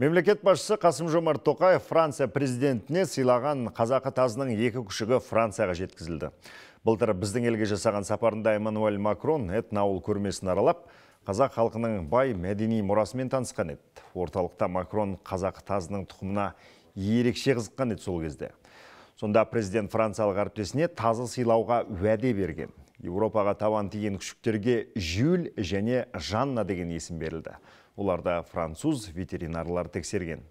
Мемлекет басшысы Қасым-Жомарт Тоқаев Франция президентіне сыйлаған қазақы тазының екі күшігі Францияға жеткізілді. Былтыр біздің елге жасаған сапарында Эммануэль Макрон этноауыл көрмесін аралап, қазақ халқының бай мәдени мұрасымен танысқан еді. Орталықта Макрон қазақы тазының тұқымына ерекше қызыққан еді сол кезде. Сонда президент франциялық әріптесіне тазы сыйлауға уәде берген. Еуропаға табан тиген күшіктерге Жюль және Жанна деген есім берілді. Оларда француз ветеринарлар тексерген.